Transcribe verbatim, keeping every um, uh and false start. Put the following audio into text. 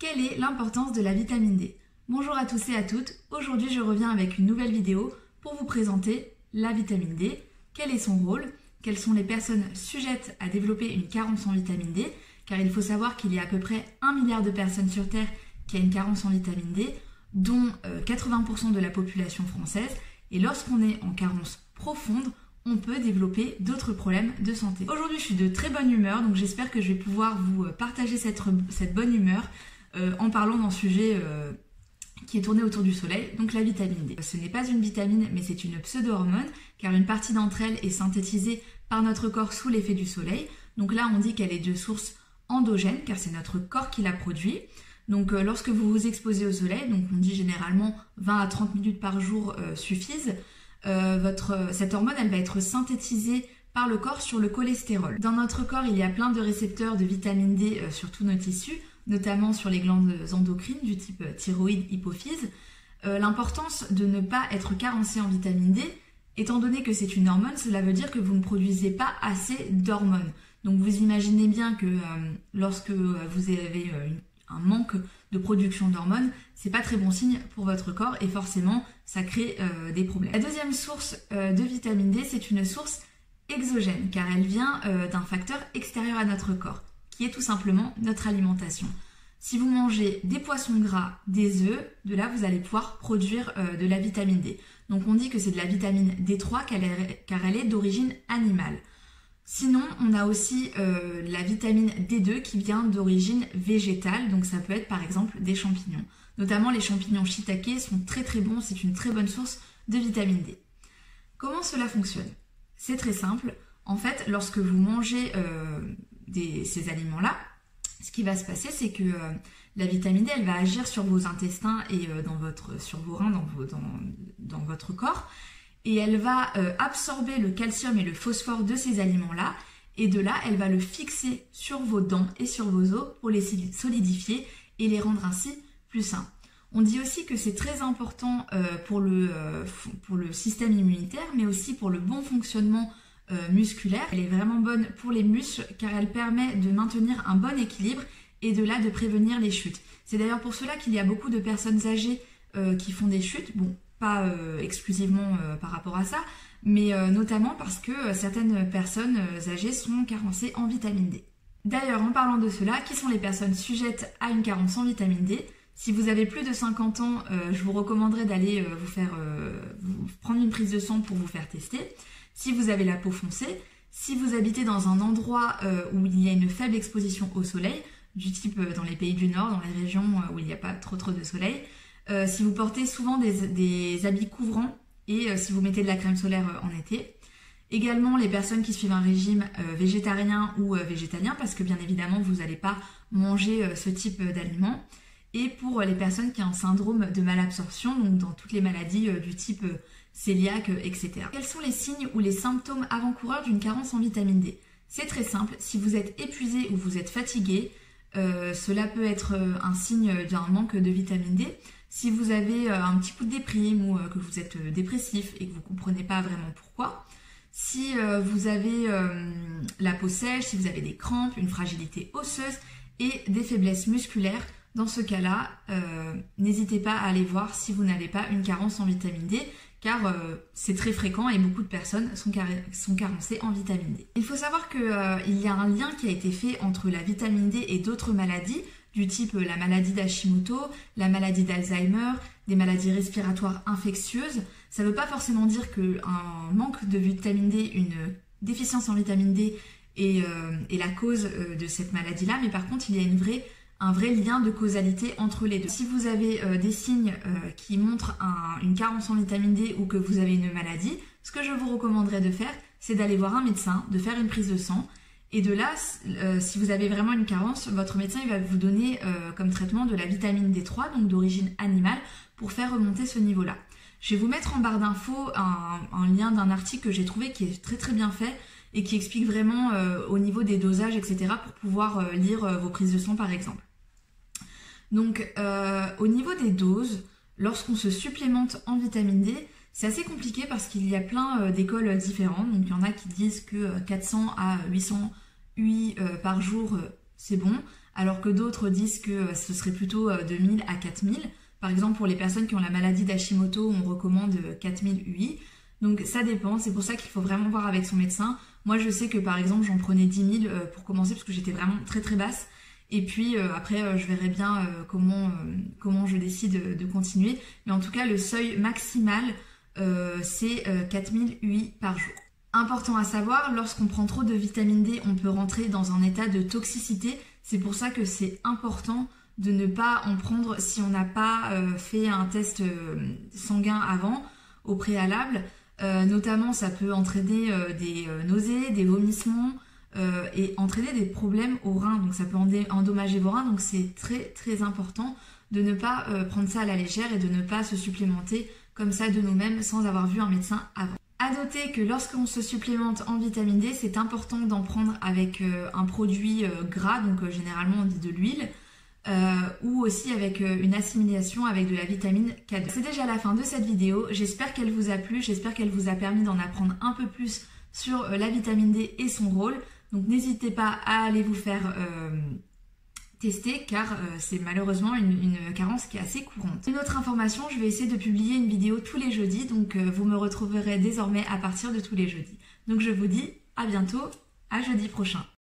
Quelle est l'importance de la vitamine D? Bonjour à tous et à toutes, aujourd'hui je reviens avec une nouvelle vidéo pour vous présenter la vitamine D, quel est son rôle, quelles sont les personnes sujettes à développer une carence en vitamine D, car il faut savoir qu'il y a à peu près un milliard de personnes sur Terre qui a une carence en vitamine D, dont quatre-vingts pour cent de la population française, et lorsqu'on est en carence profonde, on peut développer d'autres problèmes de santé. Aujourd'hui je suis de très bonne humeur, donc j'espère que je vais pouvoir vous partager cette, cette bonne humeur Euh, en parlant d'un sujet euh, qui est tourné autour du soleil, donc la vitamine D. Ce n'est pas une vitamine, mais c'est une pseudo-hormone, car une partie d'entre elles est synthétisée par notre corps sous l'effet du soleil. Donc là, on dit qu'elle est de source endogène, car c'est notre corps qui la produit. Donc euh, lorsque vous vous exposez au soleil, donc on dit généralement vingt à trente minutes par jour euh, suffisent, euh, votre, euh, cette hormone, elle va être synthétisée par le corps sur le cholestérol. Dans notre corps, il y a plein de récepteurs de vitamine D euh, sur tous nos tissus, notamment sur les glandes endocrines du type thyroïde, hypophyse. Euh, L'importance de ne pas être carencé en vitamine D, étant donné que c'est une hormone, cela veut dire que vous ne produisez pas assez d'hormones. Donc vous imaginez bien que euh, lorsque vous avez euh, un manque de production d'hormones, c'est pas très bon signe pour votre corps et forcément ça crée euh, des problèmes. La deuxième source euh, de vitamine D, c'est une source exogène, car elle vient euh, d'un facteur extérieur à notre corps, qui est tout simplement notre alimentation. Si vous mangez des poissons gras, des œufs, de là vous allez pouvoir produire euh, de la vitamine D. Donc on dit que c'est de la vitamine D trois car elle, car elle est d'origine animale. Sinon on a aussi euh, la vitamine D deux qui vient d'origine végétale, donc ça peut être par exemple des champignons. Notamment les champignons shiitake sont très très bons, c'est une très bonne source de vitamine D. Comment cela fonctionne? C'est très simple, en fait lorsque vous mangez euh, Des, ces aliments-là, ce qui va se passer, c'est que euh, la vitamine D, elle va agir sur vos intestins et euh, dans votre, sur vos reins, dans, vos, dans, dans votre corps, et elle va euh, absorber le calcium et le phosphore de ces aliments-là, et de là, elle va le fixer sur vos dents et sur vos os pour les solidifier et les rendre ainsi plus sains. On dit aussi que c'est très important euh, pour, le, euh, pour le système immunitaire, mais aussi pour le bon fonctionnement Euh, musculaire. Elle est vraiment bonne pour les muscles car elle permet de maintenir un bon équilibre et de là de prévenir les chutes. C'est d'ailleurs pour cela qu'il y a beaucoup de personnes âgées euh, qui font des chutes, bon pas euh, exclusivement euh, par rapport à ça, mais euh, notamment parce que euh, certaines personnes euh, âgées sont carencées en vitamine D. D'ailleurs en parlant de cela, qui sont les personnes sujettes à une carence en vitamine D? Si vous avez plus de cinquante ans, euh, je vous recommanderais d'aller euh, vous faire euh, vous prendre une prise de sang pour vous faire tester. Si vous avez la peau foncée, si vous habitez dans un endroit euh, où il y a une faible exposition au soleil, du type euh, dans les pays du Nord, dans les régions euh, où il n'y a pas trop trop de soleil, euh, si vous portez souvent des, des habits couvrants et euh, si vous mettez de la crème solaire euh, en été. Également les personnes qui suivent un régime euh, végétarien ou euh, végétalien, parce que bien évidemment vous n'allez pas manger euh, ce type euh, d'aliments. Et pour euh, les personnes qui ont un syndrome de malabsorption, donc dans toutes les maladies euh, du type euh, céliaque, et cetera. Quels sont les signes ou les symptômes avant-coureurs d'une carence en vitamine D? C'est très simple, si vous êtes épuisé ou vous êtes fatigué, euh, cela peut être un signe d'un manque de vitamine D. Si vous avez euh, un petit coup de déprime ou euh, que vous êtes euh, dépressif et que vous ne comprenez pas vraiment pourquoi, si euh, vous avez euh, la peau sèche, si vous avez des crampes, une fragilité osseuse et des faiblesses musculaires, dans ce cas-là, euh, n'hésitez pas à aller voir si vous n'avez pas une carence en vitamine D, car euh, c'est très fréquent et beaucoup de personnes sont, car sont carencées en vitamine D. Il faut savoir qu'il euh, y a un lien qui a été fait entre la vitamine D et d'autres maladies, du type euh, la maladie d'Hashimoto, la maladie d'Alzheimer, des maladies respiratoires infectieuses. Ça ne veut pas forcément dire qu'un manque de vitamine D, une déficience en vitamine D est, euh, est la cause euh, de cette maladie-là, mais par contre il y a une vraie un vrai lien de causalité entre les deux. Si vous avez euh, des signes euh, qui montrent un, une carence en vitamine D ou que vous avez une maladie, ce que je vous recommanderais de faire, c'est d'aller voir un médecin, de faire une prise de sang, et de là, euh, si vous avez vraiment une carence, votre médecin il va vous donner euh, comme traitement de la vitamine D trois, donc d'origine animale, pour faire remonter ce niveau-là. Je vais vous mettre en barre d'infos un, un lien d'un article que j'ai trouvé qui est très très bien fait, et qui explique vraiment euh, au niveau des dosages, et cetera, pour pouvoir euh, lire euh, vos prises de sang par exemple. Donc euh, au niveau des doses, lorsqu'on se supplémente en vitamine D, c'est assez compliqué parce qu'il y a plein euh, d'écoles différentes. Donc il y en a qui disent que quatre cents à huit cents U I euh, par jour, euh, c'est bon. alors que d'autres disent que ce serait plutôt de mille à quatre mille. Par exemple, pour les personnes qui ont la maladie d'Hashimoto, on recommande quatre mille U I. Donc ça dépend, c'est pour ça qu'il faut vraiment voir avec son médecin. Moi je sais que par exemple j'en prenais dix mille pour commencer parce que j'étais vraiment très très basse. Et puis euh, après euh, je verrai bien euh, comment, euh, comment je décide de continuer. Mais en tout cas le seuil maximal euh, c'est euh, quatre mille U I par jour. Important à savoir, lorsqu'on prend trop de vitamine D, on peut rentrer dans un état de toxicité. C'est pour ça que c'est important de ne pas en prendre si on n'a pas euh, fait un test euh, sanguin avant, au préalable. Euh, notamment ça peut entraîner euh, des euh, nausées, des vomissements euh, et entraîner des problèmes aux reins, donc ça peut endommager vos reins, donc c'est très très important de ne pas euh, prendre ça à la légère et de ne pas se supplémenter comme ça de nous-mêmes sans avoir vu un médecin avant. À noter que lorsqu'on se supplémente en vitamine D, c'est important d'en prendre avec euh, un produit euh, gras, donc euh, généralement on dit de l'huile, Euh, ou aussi avec euh, une assimilation avec de la vitamine K deux. C'est déjà la fin de cette vidéo, j'espère qu'elle vous a plu, j'espère qu'elle vous a permis d'en apprendre un peu plus sur euh, la vitamine D et son rôle. Donc n'hésitez pas à aller vous faire euh, tester car euh, c'est malheureusement une, une carence qui est assez courante. Une autre information, je vais essayer de publier une vidéo tous les jeudis, donc euh, vous me retrouverez désormais à partir de tous les jeudis. Donc je vous dis à bientôt, à jeudi prochain.